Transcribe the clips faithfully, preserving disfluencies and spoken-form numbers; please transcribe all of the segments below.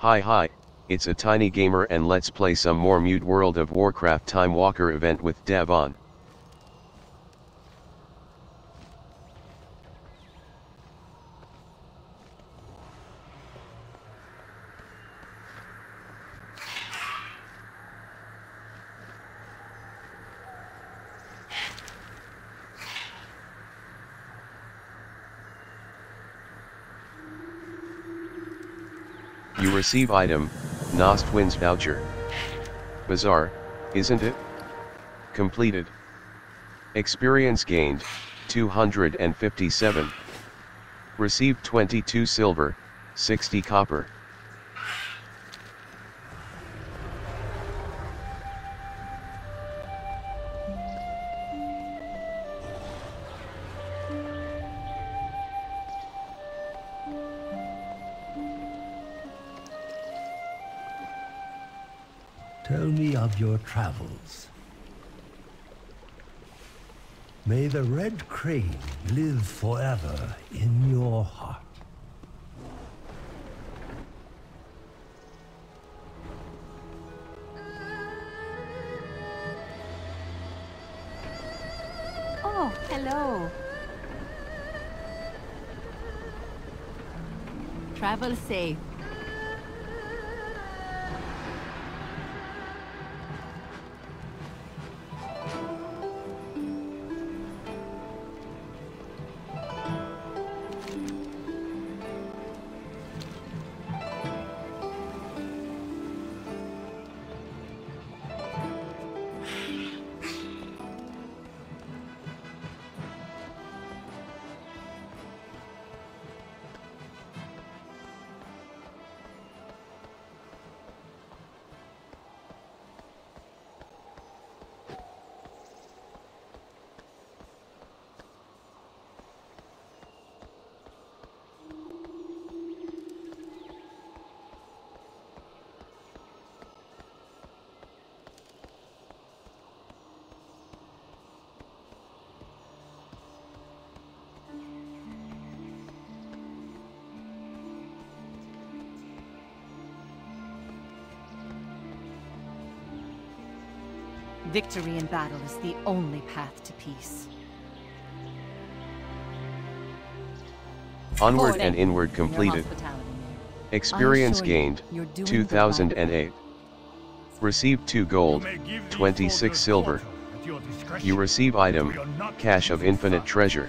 Hi hi, it's a tiny gamer and let's play some more Mute World of Warcraft Time Walker event with Davaan. You receive item, Nost Twins Voucher. Bizarre, isn't it? Completed. Experience gained, two hundred fifty-seven. Received twenty-two silver, sixty copper. Tell me of your travels. May the red crane live forever in your heart. Oh, hello. Travel safe. Victory in battle is the only path to peace. Onward and inward completed. Experience gained, two thousand eight. Received two gold, twenty-six silver. You receive item, Cache of Infinite Treasure.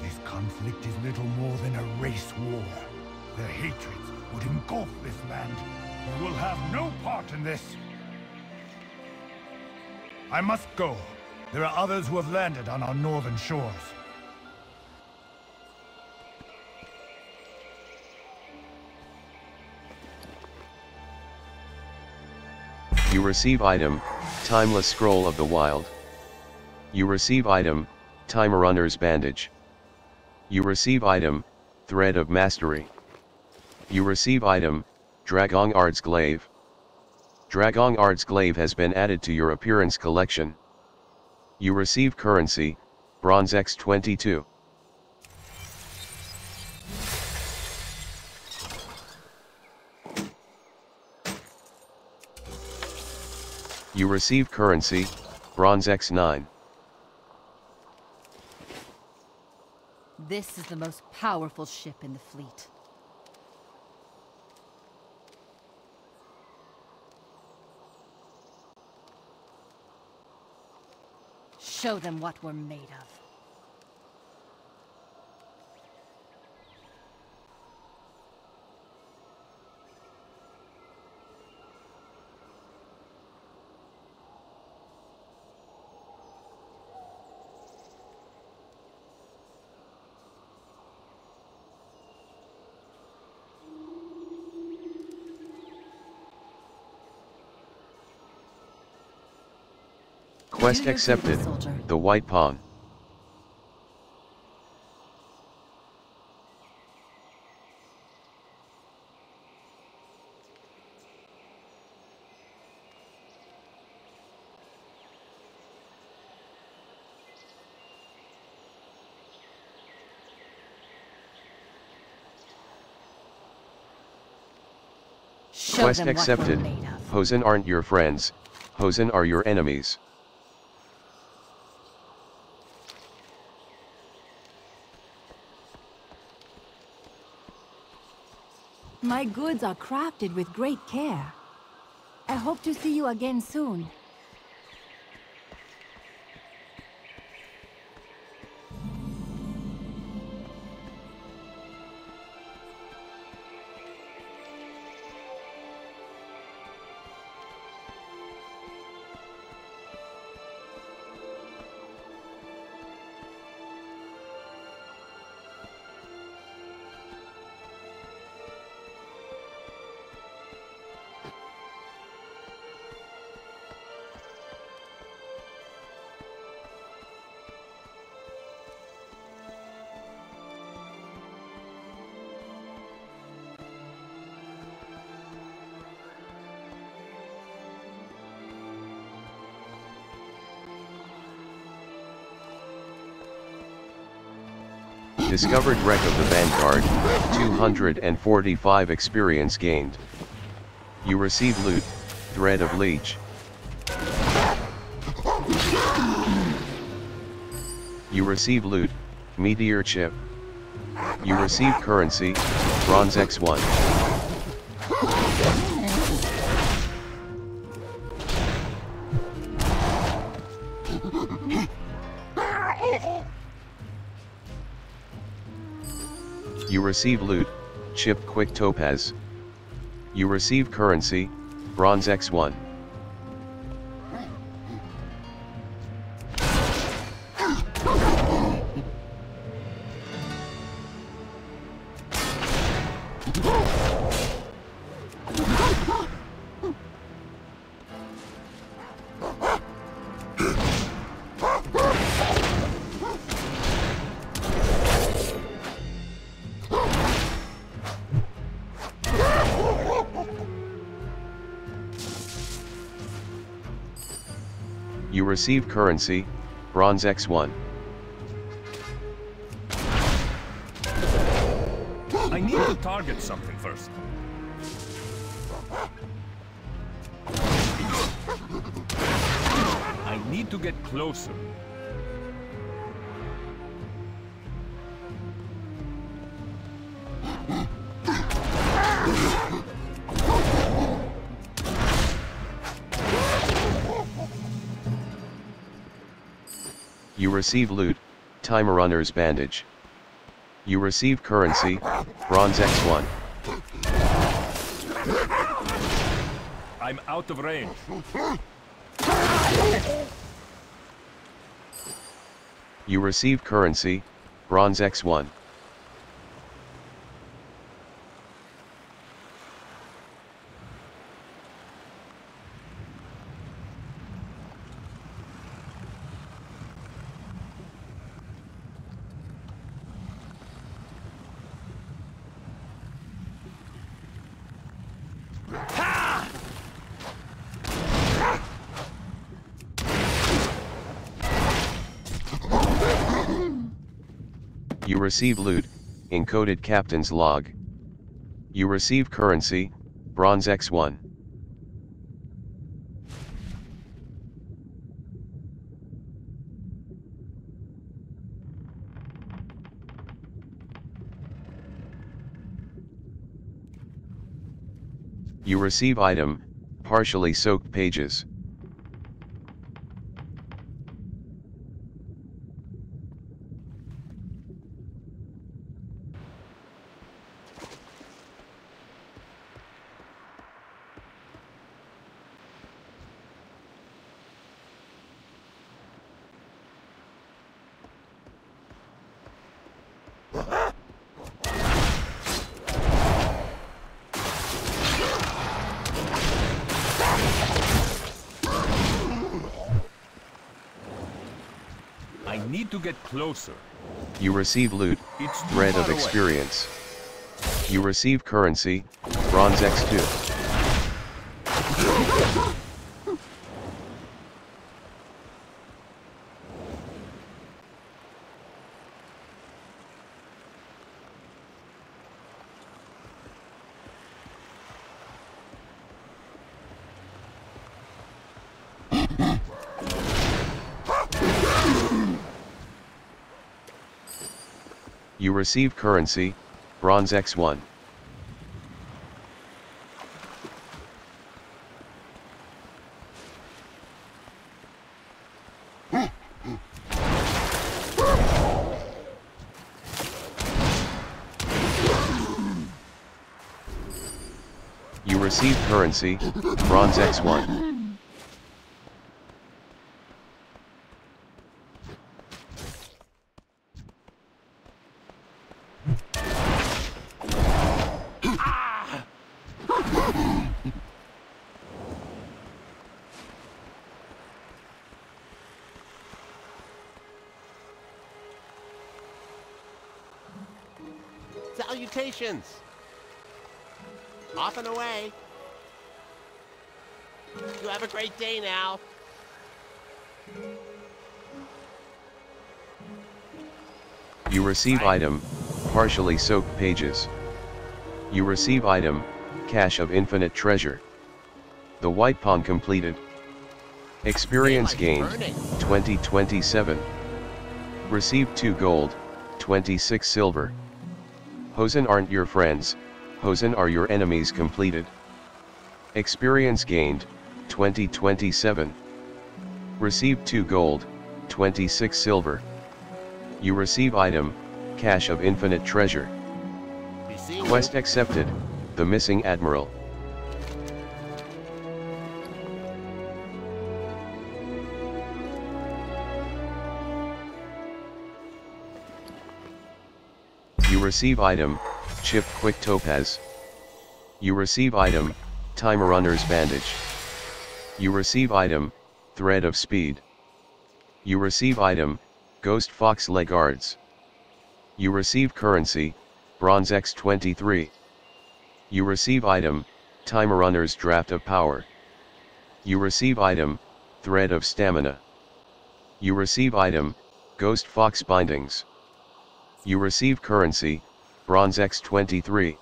This conflict is little more than a race war. Their hatreds would engulf this land. You will have no part in this. I must go. There are others who have landed on our northern shores. You receive item, Timeless Scroll of the Wild. You receive item, Timerunner's Bandage. You receive item, Thread of Mastery. You receive item, Dragonard's Glaive. Dragonard's Glaive has been added to your appearance collection. You receive currency, Bronze X twenty-two. You receive currency, Bronze X nine. This is the most powerful ship in the fleet. Show them what we're made of. Quest accepted, the White Pawn. Show Quest accepted. Hosen aren't your friends, Hosen are your enemies. My goods are crafted with great care. I hope to see you again soon. Discovered Wreck of the Vanguard, two hundred forty-five experience gained. You receive loot, Thread of Leech. You receive loot, Meteor Chip. You receive currency, Bronze X one. You receive loot, Chip Quick Topaz. You receive currency, Bronze X one. You receive currency, Bronze X one. I need to target something first. I need to get closer. You receive loot, Timerunner's Bandage. You receive currency, Bronze X one. I'm out of range. You receive currency, Bronze X one. You receive loot, Encoded Captain's Log. You receive currency, Bronze X one. You receive item, Partially Soaked Pages. I need to get closer. You receive loot, Thread of Experience. You receive currency, Bronze X two. You receive currency, Bronze X one. You receive currency, Bronze X one. Salutations! Off and away. You have a great day now. You receive item, Partially Soaked Pages. You receive item, Cache of Infinite Treasure. The white pawn completed. Experience gained, twenty twenty-seven. Received two gold, twenty-six silver. Hosen aren't your friends, Hosen are your enemies completed. Experience gained, twenty twenty-seven. Received two gold, twenty-six silver. You receive item, Cache of Infinite Treasure. Quest accepted, The Missing Admiral. You receive item, Chip Quick Topaz. You receive item, Timerunner's Bandage. You receive item, Thread of Speed. You receive item, Ghost Fox Guards. You receive currency, Bronze X twenty-three. You receive item, Timerunner's Draft of Power. You receive item, Thread of Stamina. You receive item, Ghost Fox Bindings. You receive currency, Bronze X twenty-three.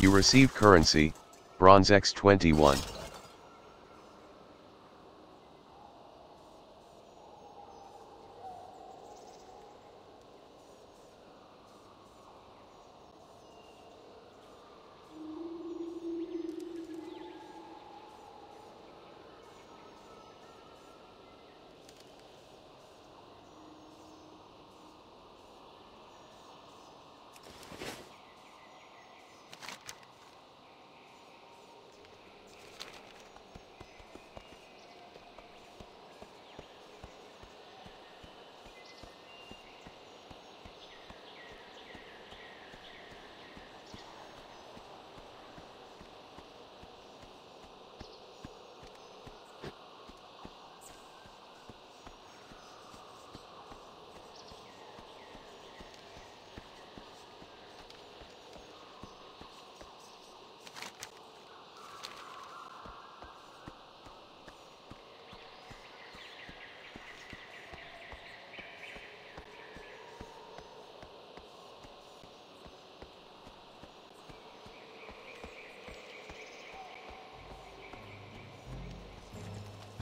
You receive currency, Bronze X twenty-one.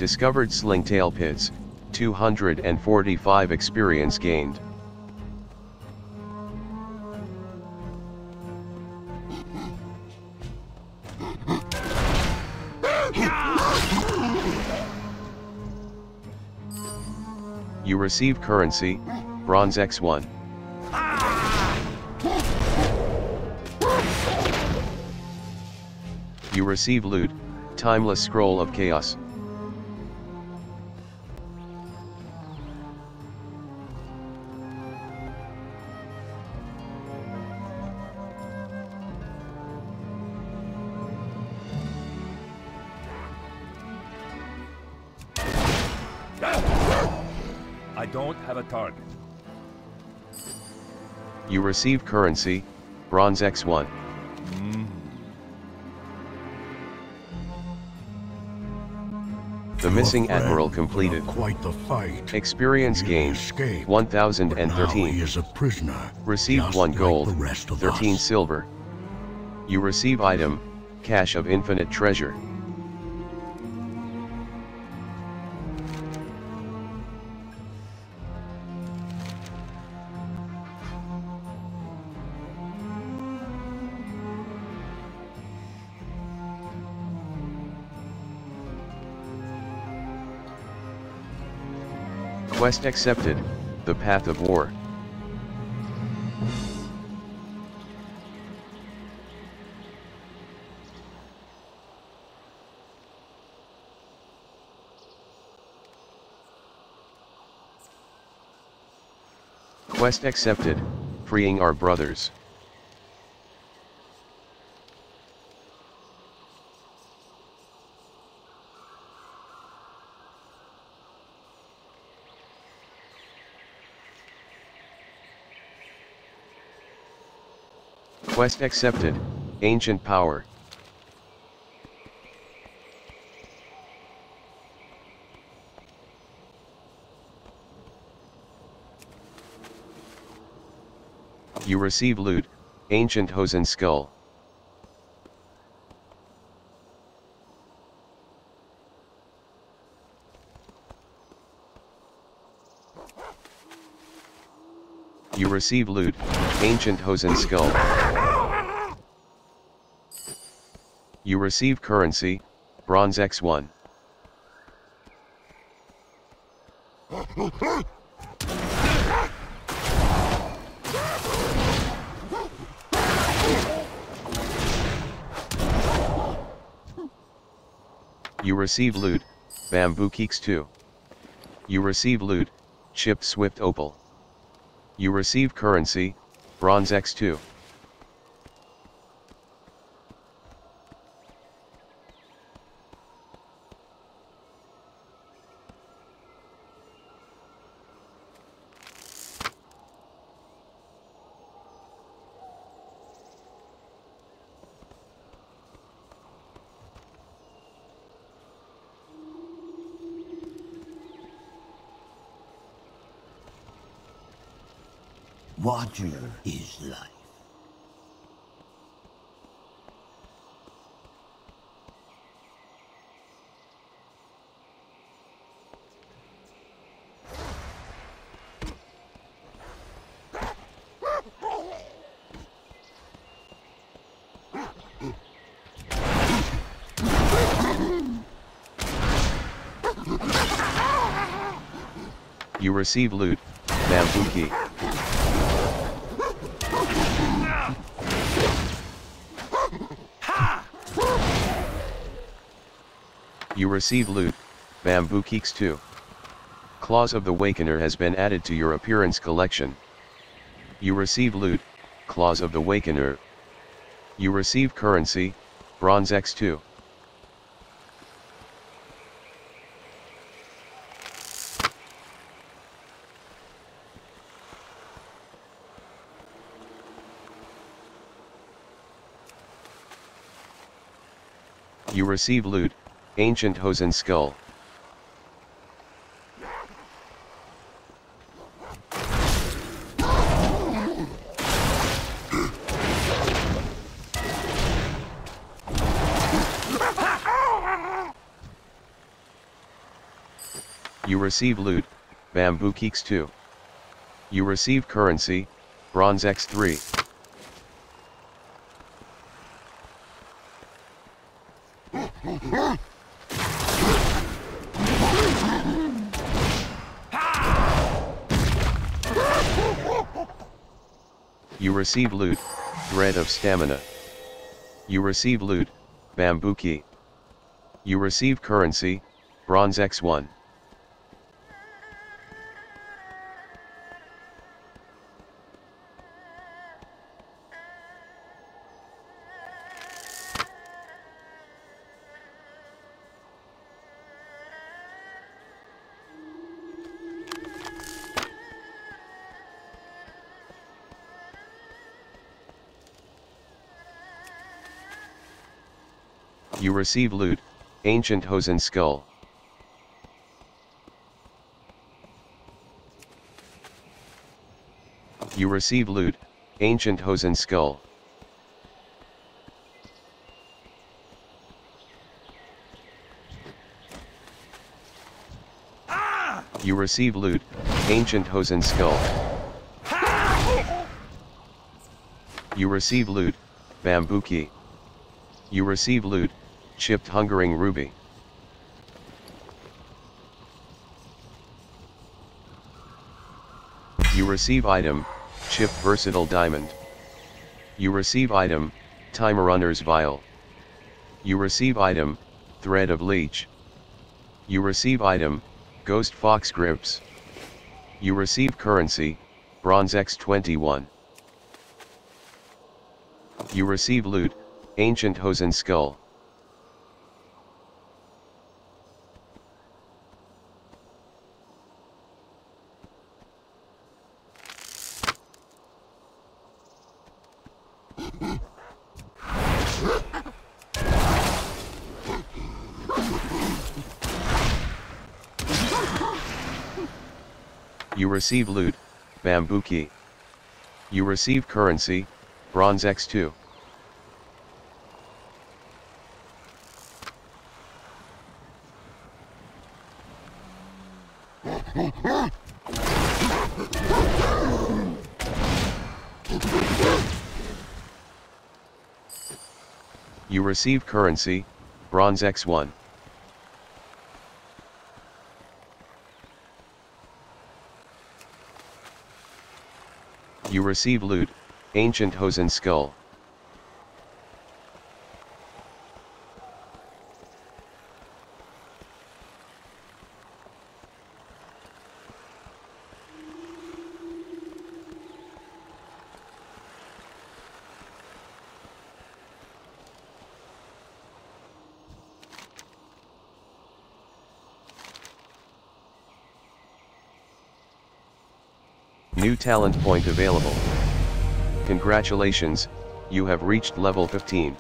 Discovered Slingtail Pits, two hundred forty-five experience gained. You receive currency, Bronze X one. You receive loot, Timeless Scroll of Chaos. I don't have a target. You receive currency, Bronze X one. The missing admiral completed. Quite the fight. Experience gained one thousand thirteen. He is a prisoner. Received one gold, thirteen silver. You receive item, Cache of Infinite Treasure. Quest accepted, The Path of War. Quest accepted, Freeing Our Brothers. Quest accepted, Ancient Power. You receive loot, Ancient Hosen Skull. You receive loot, Ancient Hosen Skull. You receive currency, Bronze X one. You receive loot, Bamboo Keeks two. You receive loot, Chip Swift Opal. You receive currency, Bronze X two. Water is life. You receive loot, Bamboo Keek. You receive loot, Bamboo Keeks two. Claws of the Wakener has been added to your appearance collection. You receive loot, Claws of the Wakener. You receive currency, Bronze X two. You receive loot, Ancient Hosen Skull. You receive loot, Bamboo Keeks two. You receive currency, Bronze X three. You receive loot, Thread of Stamina. You receive loot, Bamboo Key. You receive currency, Bronze X one. You receive loot, Ancient Hosen Skull. You receive loot, Ancient Hosen Skull. Ah! You receive loot, Ancient Hosen Skull. Ah! You receive loot, Bamboo Key. You receive loot, Chipped Hungering Ruby. You receive item, Chipped Versatile Diamond. You receive item, Timerunner's Vial. You receive item, Thread of Leech. You receive item, Ghost Fox Grips. You receive currency, Bronze X twenty-one. You receive loot, Ancient Hosen Skull. You receive loot, Bamboo Key. You receive currency, Bronze X two. You receive currency, Bronze X one. You receive loot, Ancient Hosen Skull. New talent point available. Congratulations, you have reached level fifteen.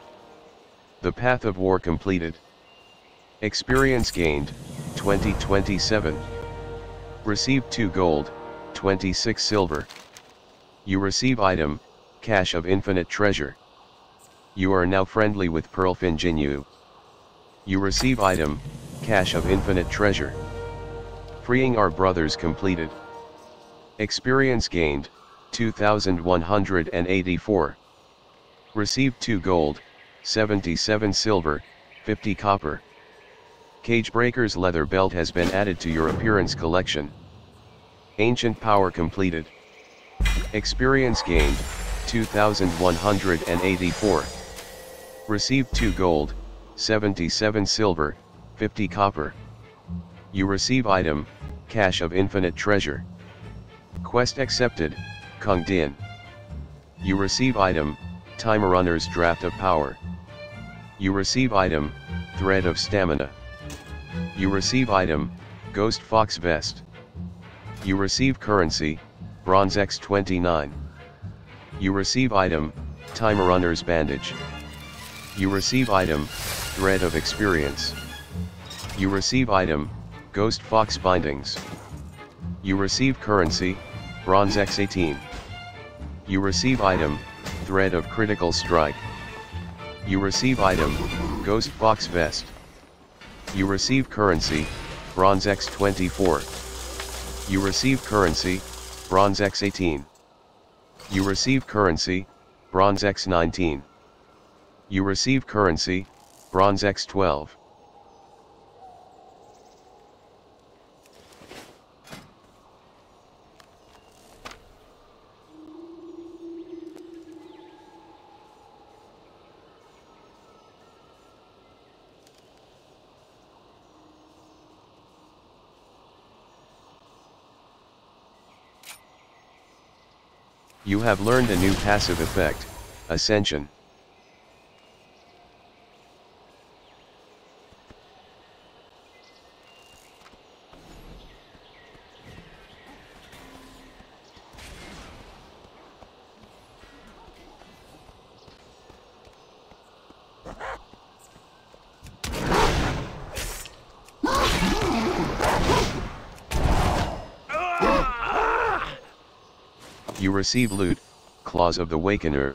The Path of War completed. Experience gained, twenty twenty-seven. Received two gold, twenty-six silver. You receive item, Cache of Infinite Treasure. You are now friendly with Pearlfin Jinyu. You receive item, Cache of Infinite Treasure. Freeing Our Brothers completed. Experience gained, two thousand one hundred eighty-four. Received two gold, seventy-seven silver, fifty copper. Cagebreaker's leather belt has been added to your appearance collection. Ancient power completed. Experience gained, two thousand one hundred eighty-four. Received two gold, seventy-seven silver, fifty copper. You receive item, Cache of Infinite Treasure. Quest accepted, Kung Din. You receive item, Timerunner's Draft of Power. You receive item, Thread of Stamina. You receive item, Ghost Fox Vest. You receive currency, Bronze X twenty-nine. You receive item, Timerunner's Bandage. You receive item, Thread of Experience. You receive item, Ghost Fox Bindings. You receive currency, Bronze X eighteen. You receive item, Thread of Critical Strike. You receive item, Ghost Fox Vest. You receive currency, Bronze X twenty-four. You receive currency, Bronze X eighteen. You receive currency, Bronze X nineteen. You receive currency, Bronze X twelve. You have learned a new passive effect, Ascension. You receive loot, Claws of the Wakener.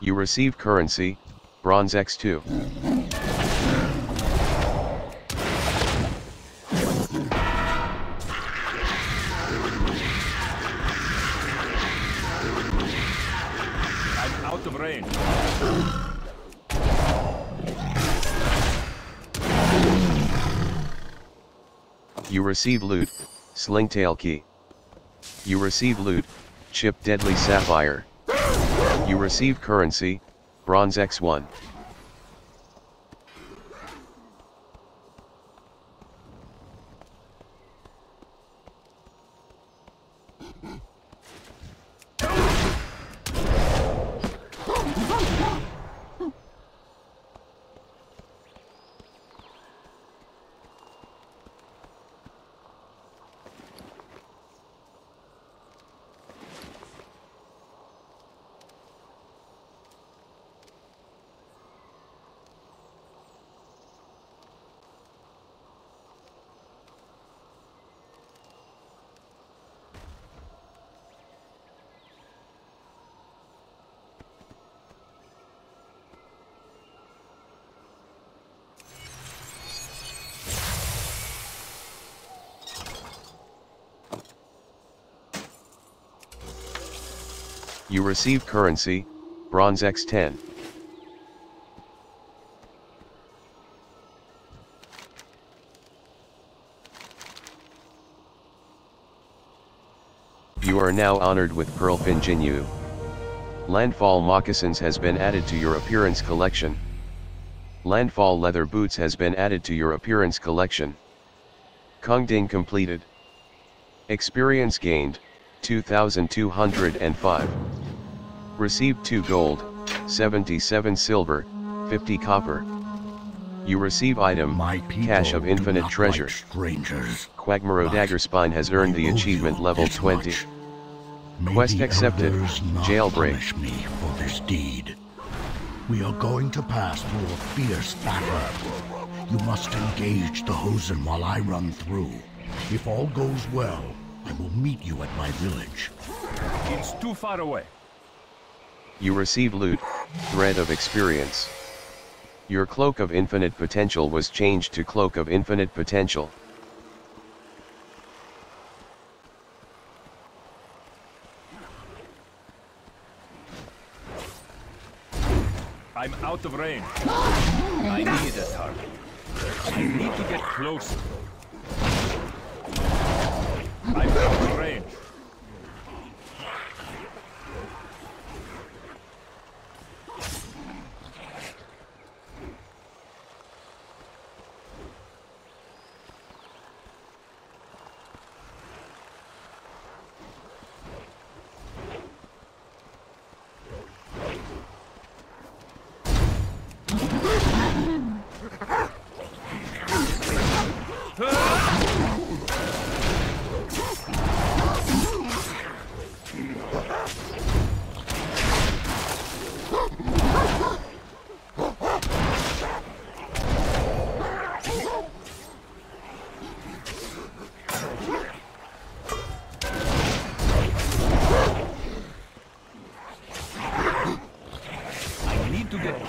You receive currency, Bronze X two. I'm out of range. You receive loot, Slingtail Key. You receive loot, Chip Deadly Sapphire. You receive currency, Bronze X one. You receive currency, Bronze X ten. You are now honored with Pearlfin Jinyu. Landfall Moccasins has been added to your appearance collection. Landfall Leather Boots has been added to your appearance collection. Kongding completed. Experience gained, two thousand two hundred five. Received two gold, seventy-seven silver, fifty copper. You receive item, Cache of Infinite Treasure. Quagmire Daggerspine has earned the achievement level twenty. Quest accepted, Jailbreak. Me for this deed. We are going to pass through a fierce battle. You must engage the Hosen while I run through. If all goes well, I will meet you at my village. It's too far away. You receive loot, Thread of Experience. Your Cloak of Infinite Potential was changed to Cloak of Infinite Potential. I'm out of range. I need a target. I need to get close. I'm out of range.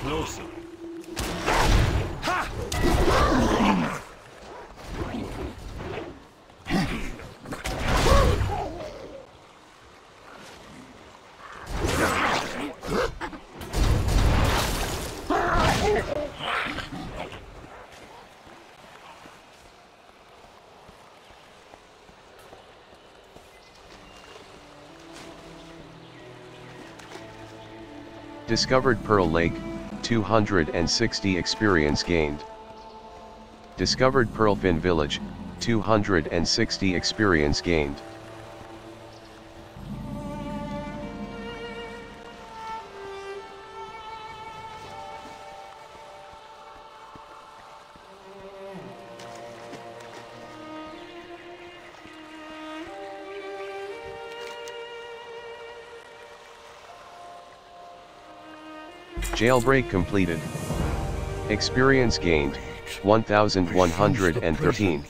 Closer. Ha! Discovered Pearl Lake, two hundred sixty experience gained. Discovered Pearlfin Village, two hundred sixty experience gained. Jailbreak completed. Experience gained, one thousand one hundred thirteen.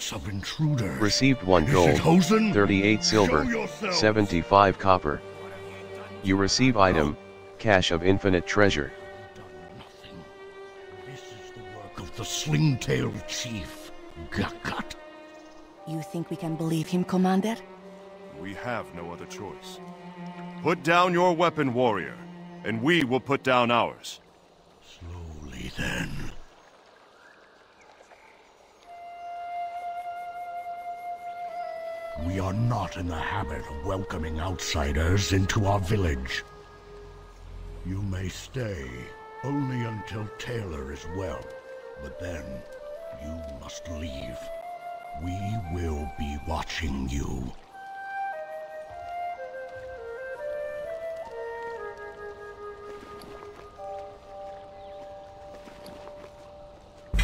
Received one gold, thirty-eight silver, seventy-five copper. You receive item, Cache of Infinite Treasure. This is the work of the Sling-tailed Chief, Gakat. You think we can believe him, Commander? We have no other choice. Put down your weapon, warrior, and we will put down ours. Slowly, then. We are not in the habit of welcoming outsiders into our village. You may stay, only until Taylor is well. But then, you must leave. We will be watching you.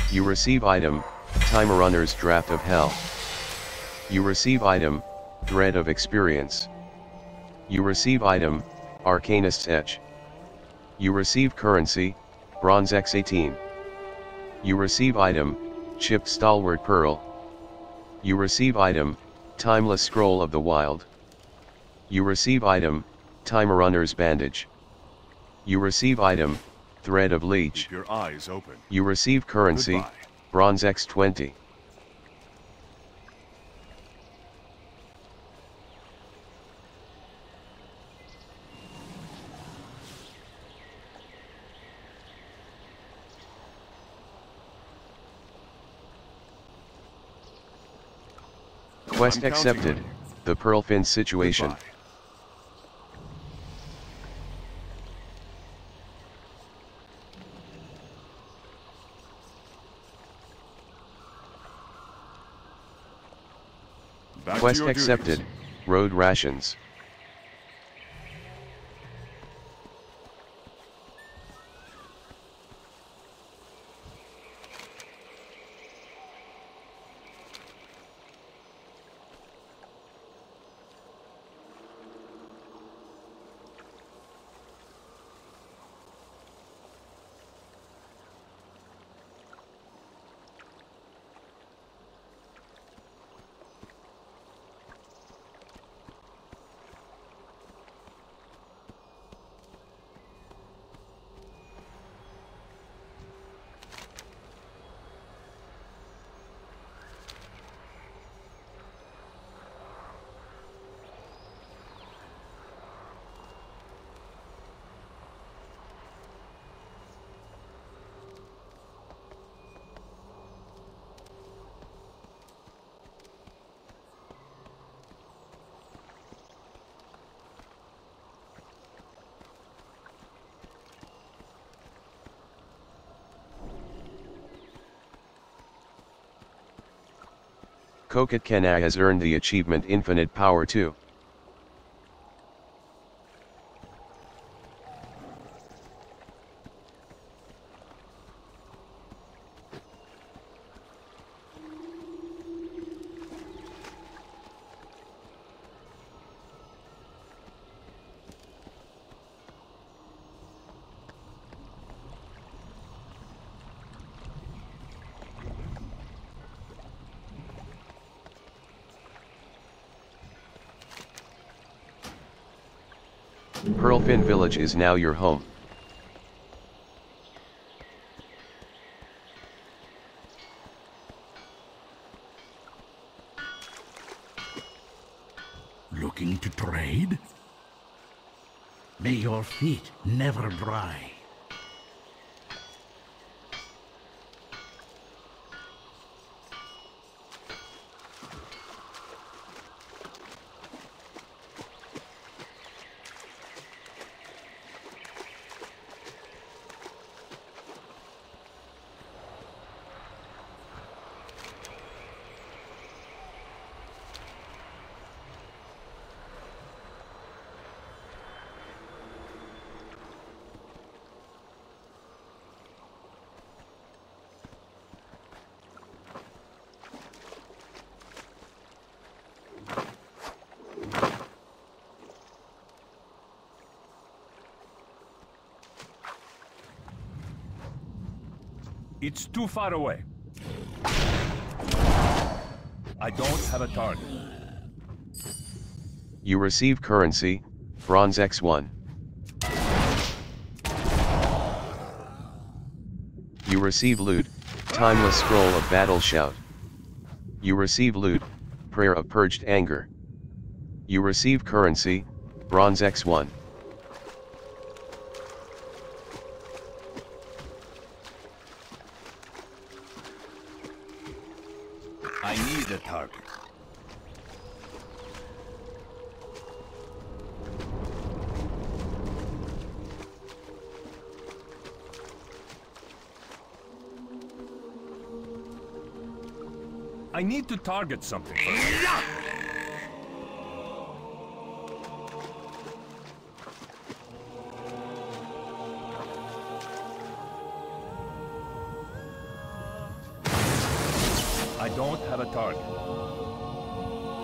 You receive item, Timerunner's Draft of Hell. You receive item, Thread of Experience. You receive item, Arcanist's Edge. You receive currency, Bronze X eighteen. You receive item, Chipped Stalwart Pearl. You receive item, Timeless Scroll of the Wild. You receive item, Timerunner's Bandage. You receive item, Thread of Leech. Keep your eyes open. You receive currency, goodbye. Bronze X twenty. Quest I'm accepted, the Pearlfin situation. Goodbye. Quest accepted, duties. Road rations. Kokat Kenai has earned the achievement Infinite Power two. Pearlfin Village is now your home. Looking to trade? May your feet never dry. It's too far away. I don't have a target. You receive currency, Bronze X one. You receive loot, Timeless Scroll of Battle Shout. You receive loot, Prayer of Purged Anger. You receive currency, Bronze X one. I need a target. I need to target something first. Yeah. I don't have a target.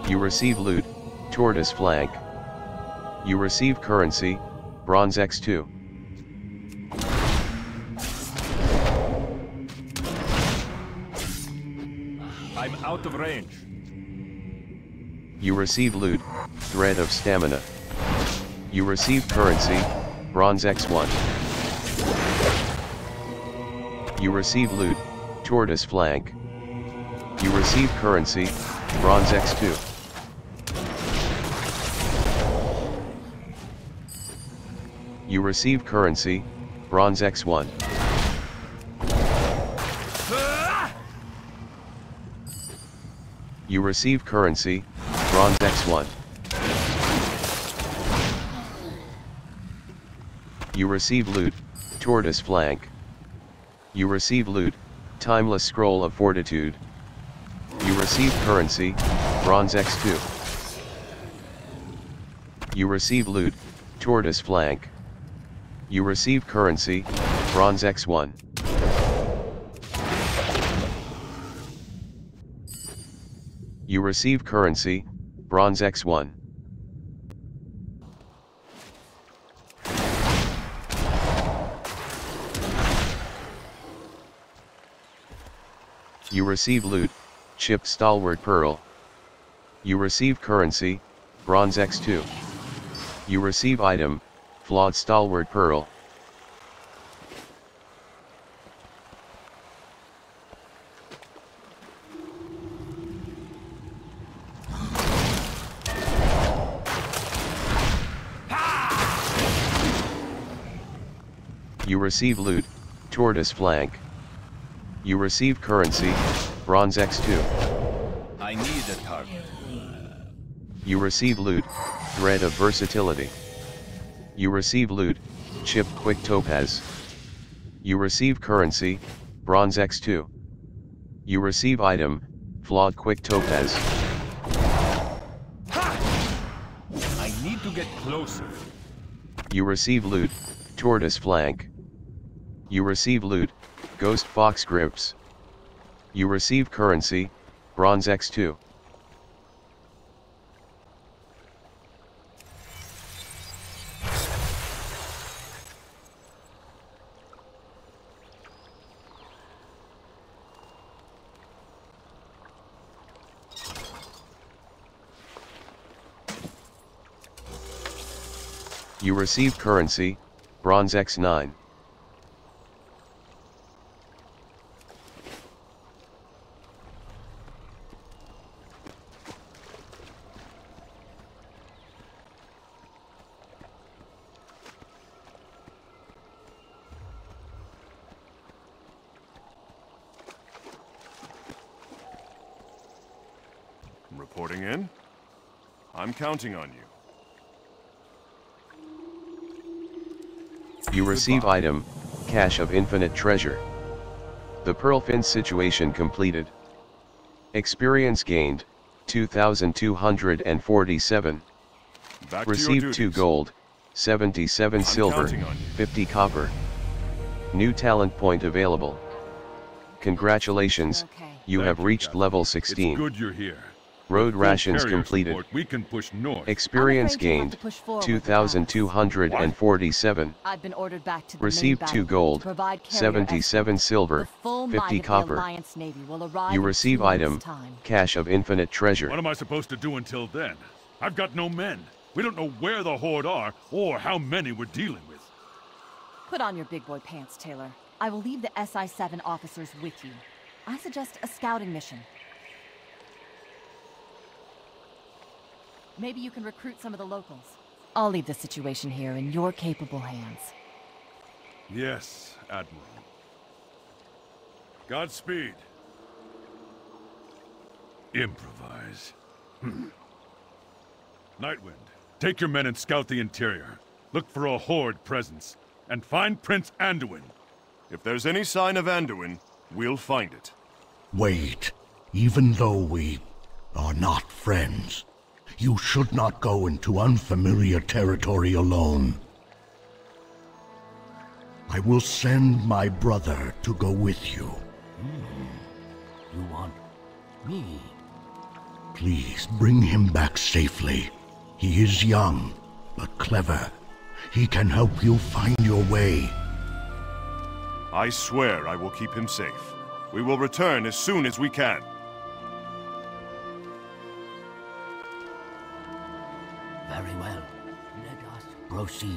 You receive loot, Tortoise Flank. You receive currency, Bronze X two. I'm out of range. You receive loot, Thread of Stamina. You receive currency, Bronze X one. You receive loot, Tortoise Flank. You receive currency, Bronze X two. You receive currency, Bronze X one. You receive currency, Bronze X one. You receive loot, Tortoise Flank. You receive loot, Timeless Scroll of Fortitude. You receive currency, Bronze X two. You receive loot, Tortoise Flank. You receive currency, Bronze X one. You receive currency, Bronze X one. You receive loot, Chipped Stalwart Pearl. You receive currency, Bronze X two. You receive item, Flawed Stalwart Pearl. You receive loot, Tortoise Flank. You receive currency, Bronze X two. I need a target. You receive loot, Thread of Versatility. You receive loot, Chip Quick Topaz. You receive currency, Bronze X two. You receive item, Flawed Quick Topaz. Ha! I need to get closer. You receive loot, Tortoise Flank. You receive loot, Ghost Fox Grips. You receive currency, Bronze X two. You receive currency, Bronze X nine. Reporting in. I'm counting on you. You receive Goodbye. Item, Cache of Infinite Treasure. The Pearlfin situation completed. Experience gained, two thousand two hundred forty-seven. Back received two gold, seventy-seven I'm silver, fifty copper. New talent point available. Congratulations, okay. you Thank have reached you, level sixteen. It's good you're here. Road rations completed. We can push north. Experience gained two thousand two hundred forty-seven. I've been ordered back to the received two gold, seventy-seven silver, fifty copper. You receive item, Cache of Infinite Treasure. What am I supposed to do until then? I've got no men. We don't know where the Horde are or how many we're dealing with. Put on your big boy pants, Taylor. I will leave the S I seven officers with you. I suggest a scouting mission. Maybe you can recruit some of the locals. I'll leave the situation here in your capable hands. Yes, Admiral. Godspeed. Improvise. Nightwind, take your men and scout the interior. Look for a Horde presence. And find Prince Anduin. If there's any sign of Anduin, we'll find it. Wait. Even though we are not friends, you should not go into unfamiliar territory alone. I will send my brother to go with you. Mm. You want me? Please bring him back safely. He is young, but clever. He can help you find your way. I swear I will keep him safe. We will return as soon as we can. Very well. Let us proceed.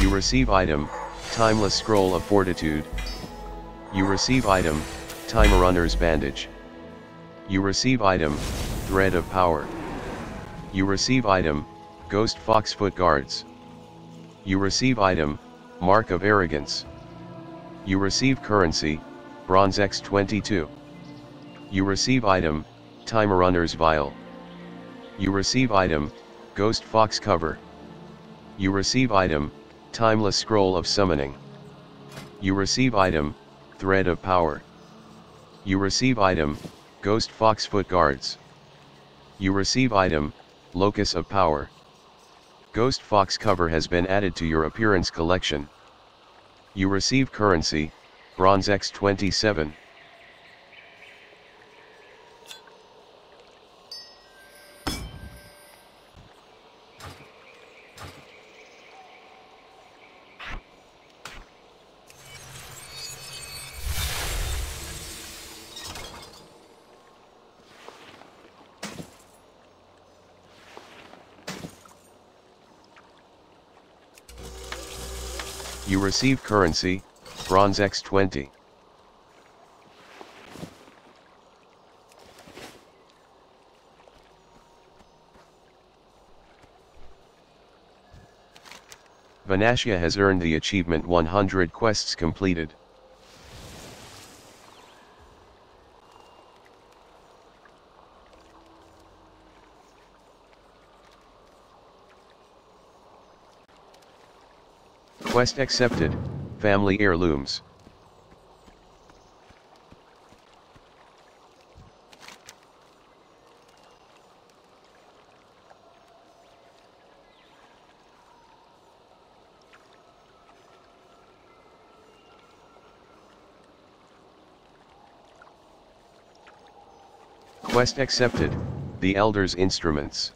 You receive item, Timeless Scroll of Fortitude. You receive item, Timerunner's Bandage. You receive item, Thread of Power. You receive item, Ghost Fox Foot Guards. You receive item, Mark of Arrogance. You receive currency, Bronze X twenty-two. You receive item, Timerunner's Vial. You receive item, Ghost Fox Cover. You receive item, Timeless Scroll of Summoning. You receive item, Thread of Power. You receive item, Ghost Fox Foot Guards. You receive item, Locus of Power. Ghost Fox Cover has been added to your appearance collection. You receive currency, Bronze X twenty-seven. You receive currency, Bronze X twenty. Vanashya has earned the achievement one hundred quests completed. Quest accepted, Family Heirlooms. Quest accepted, The Elder's Instruments.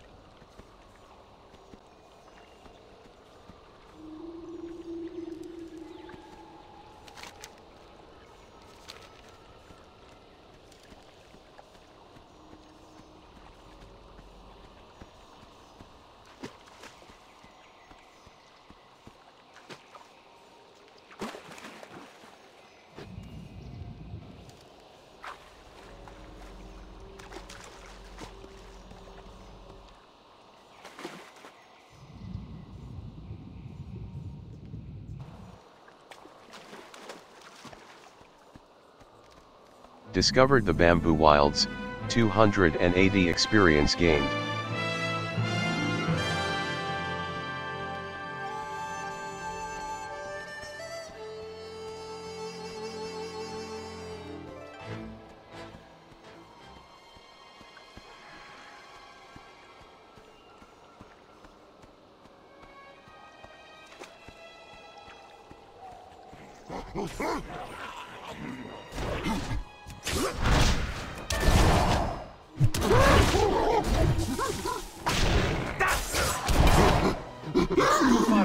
Discovered the Bamboo Wilds, two hundred eighty experience gained. Far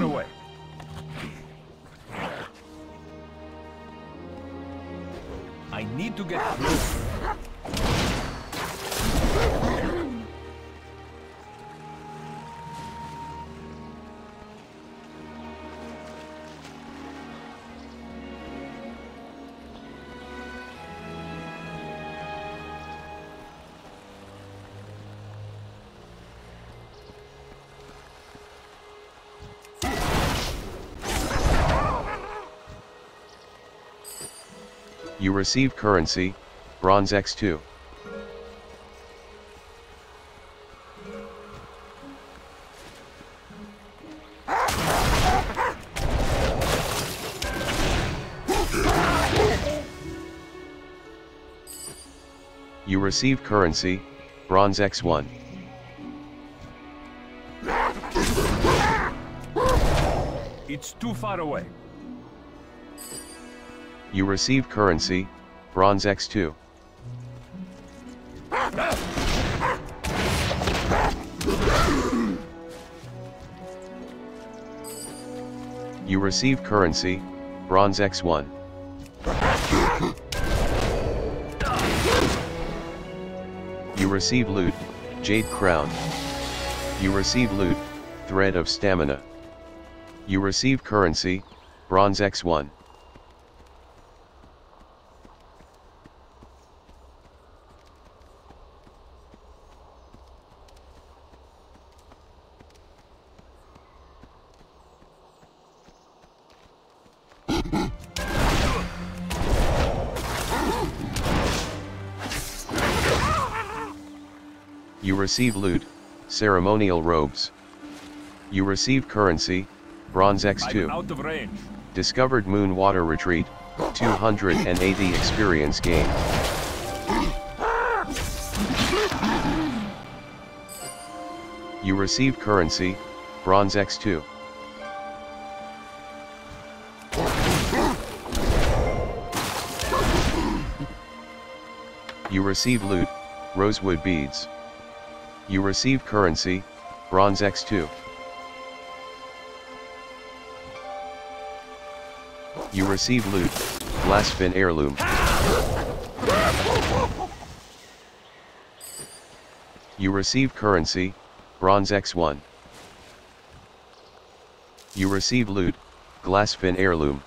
away. I need to get through. You receive currency, Bronze X two. You receive currency, Bronze X one. It's too far away. You receive currency, Bronze X two. You receive currency, Bronze X one. You receive loot, Jade Crown. You receive loot, Thread of Stamina. You receive currency, Bronze X one. You receive loot, ceremonial robes. You receive currency, Bronze X two. Out of range. Discovered Moon Water Retreat, two hundred eighty experience gained. You receive currency, Bronze X two. You receive loot, rosewood beads. You receive currency, Bronze X two. You receive loot, Glassfin Heirloom. You receive currency, Bronze X one. You receive loot, Glassfin Heirloom.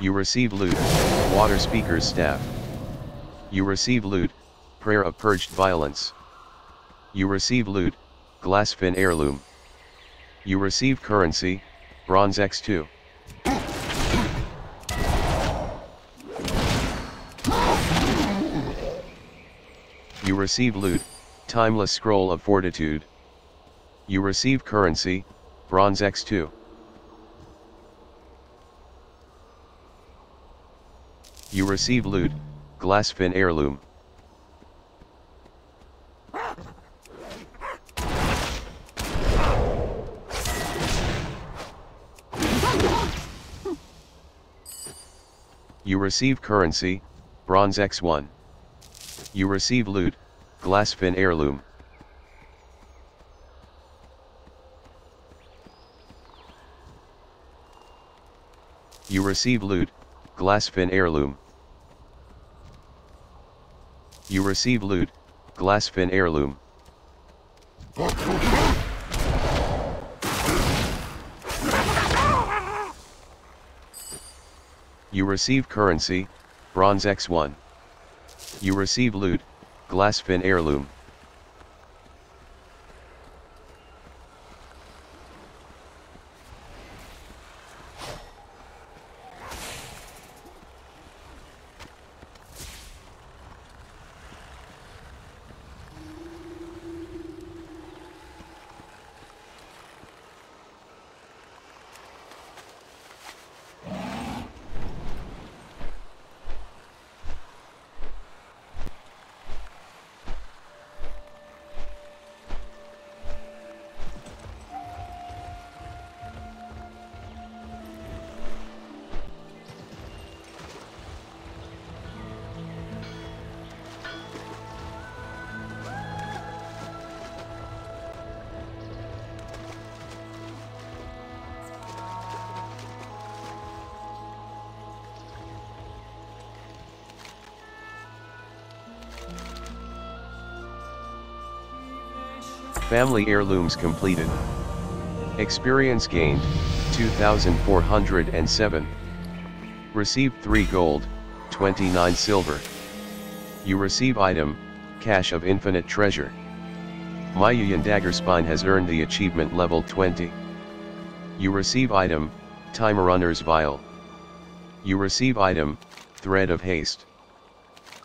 You receive loot, Water Speaker's Staff. You receive loot, Prayer of Purged Violence. You receive loot, Glassfin Heirloom. You receive currency, Bronze X two. You receive loot, Timeless Scroll of Fortitude. You receive currency, Bronze X two. You receive loot, Glassfin Heirloom. You receive currency, Bronze X one. You receive loot, Glassfin Heirloom. You receive loot, Glassfin Heirloom. You receive loot, Glassfin Heirloom. You receive currency, Bronze X one. You receive loot, Glassfin Heirloom. Family heirlooms completed. Experience gained, two thousand four hundred seven. Received three gold, twenty-nine silver. You receive item, Cache of Infinite Treasure. Maiyuan Daggerspine has earned the achievement level twenty. You receive item, Timerunner's Vial. You receive item, Thread of Haste.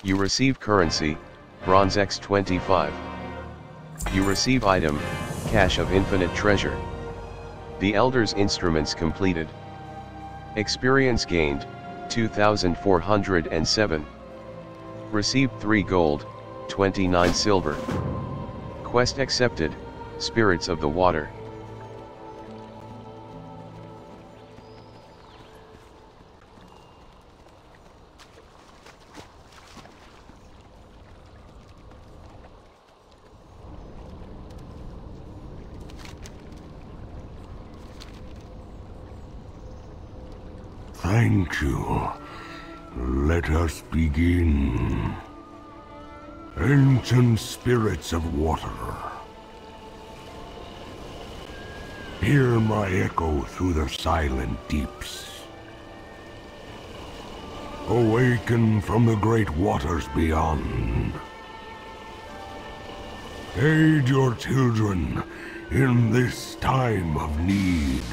You receive currency, Bronze X twenty-five. You receive item, Cache of Infinite Treasure. The Elder's Instruments completed. Experience gained, two thousand four hundred seven. Received three gold, twenty-nine silver. Quest accepted, Spirits of the Water. Thank you. Let us begin. Ancient Spirits of Water. Hear my echo through the silent deeps. Awaken from the great waters beyond. Aid your children in this time of need.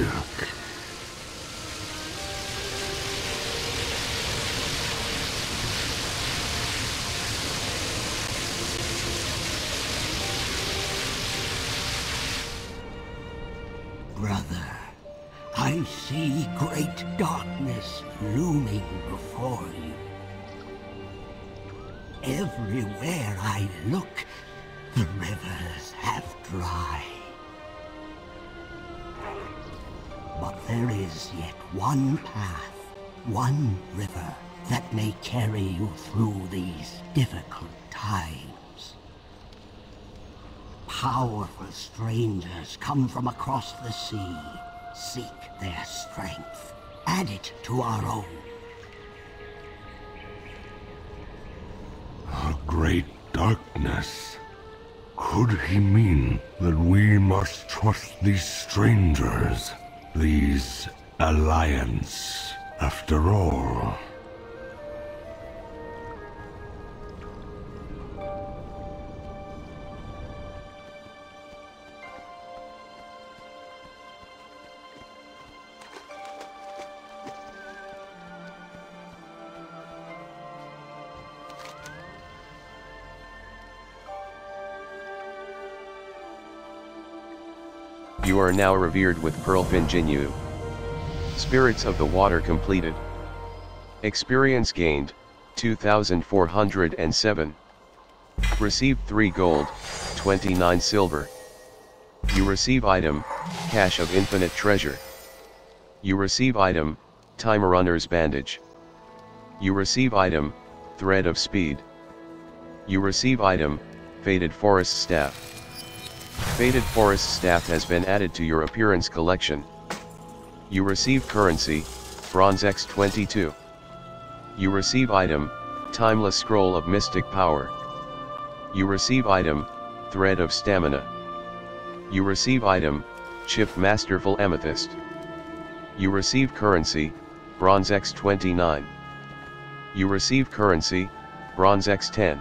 I see great darkness looming before you. Everywhere I look, the rivers have dried. But there is yet one path, one river, that may carry you through these difficult times. Powerful strangers come from across the sea. Seek their strength. Add it to our own. A great darkness. Could he mean that we must trust these strangers? These alliance, after all? You are now revered with Pearlfin Jinyu. Spirits of the Water completed. Experience gained, two thousand four hundred seven. Received three gold, twenty-nine silver. You receive item, Cache of Infinite Treasure. You receive item, Timerunner's Bandage. You receive item, Thread of Speed. You receive item, Faded Forest Staff. Faded Forest Staff has been added to your appearance collection. You receive currency, Bronze X twenty-two. You receive item, Timeless Scroll of Mystic Power. You receive item, Thread of Stamina. You receive item, Chip Masterful Amethyst. You receive currency, Bronze X twenty-nine. You receive currency, Bronze X ten.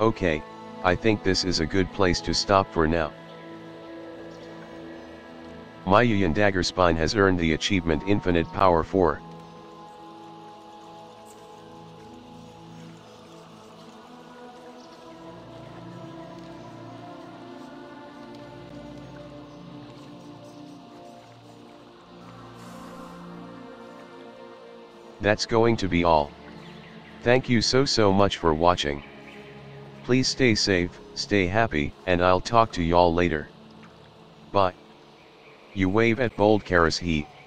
Okay, I think this is a good place to stop for now. Maiyuan Daggerspine has earned the achievement Infinite Power four. That's going to be all. Thank you so so much for watching. Please stay safe, stay happy, and I'll talk to y'all later. Bye. You wave at bold Karas he.